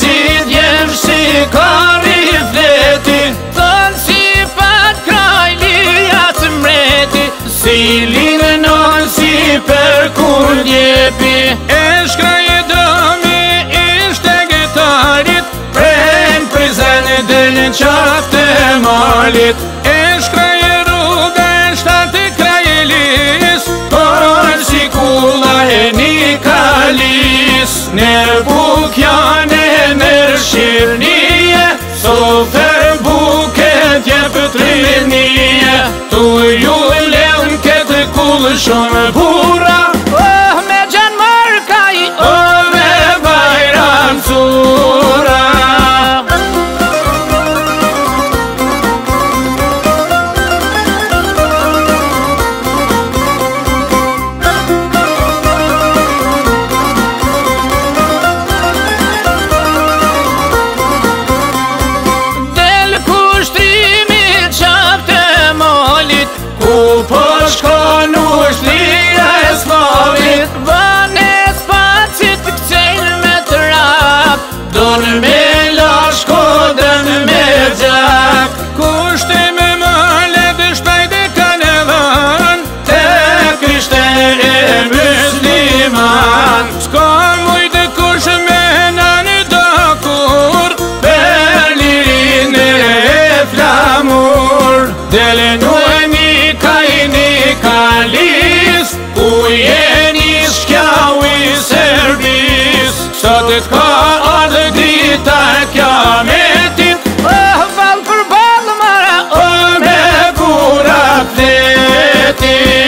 Si djem shikari fleti, thonë si pat krajli atë mreti. Si limenon si për kur djepi, e shkaj e domi ishte gitarit. Prejnë prizani dhe në qafte malit, e shkaj e rruga shtati krajelis. Por si kula e një kalis, në bukjan e Shirnije, sofer buket jep trinije. Tu ju leun këtë kullë shumë bura, oh me gjanë mërkaj, oh me bajram sura. Sot e t'ka ardhë dita e kiametit, oh valë për balë mara, oh me kura fletit.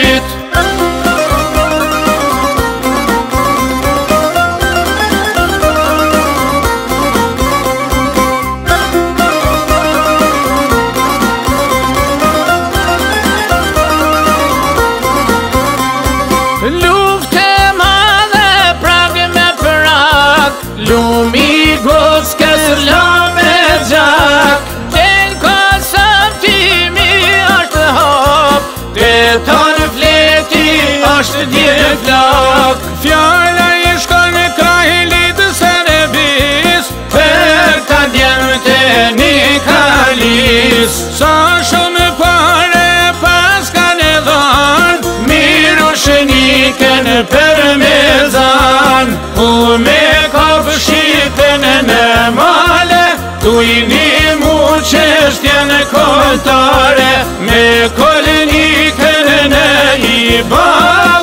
Ashtë dje flak, fjala i shkon e krajlit se në bis, për ta djemë të një kalis. Sa shumë pare pas ka në dhanë, miru shëniken për me zanë. Ku me ka pëshitën në male, tu i një mu qështjen e kotare, me kolniken në i banë.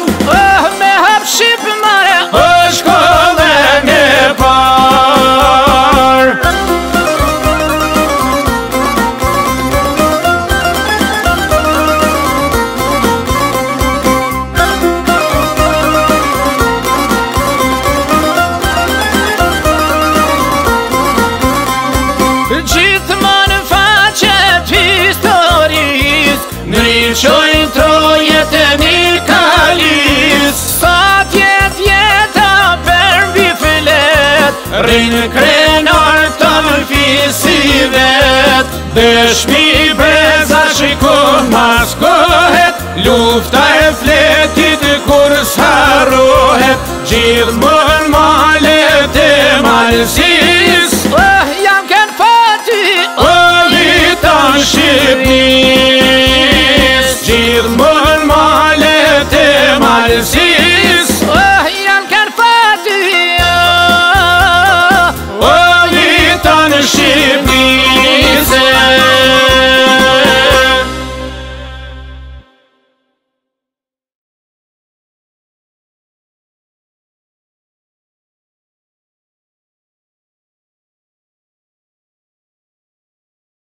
Qojnë trojet e një kalis, sa tjet jeta për mbi filet, rinë krenar të më fisi vet. Dëshmi breza shikon mas kohet, lufta e fletit kur s'harohet. Gjithë mën malet e malsis, oh jam kënë fati, oh vita në Shqipni. Gjithë mën malet e malësi.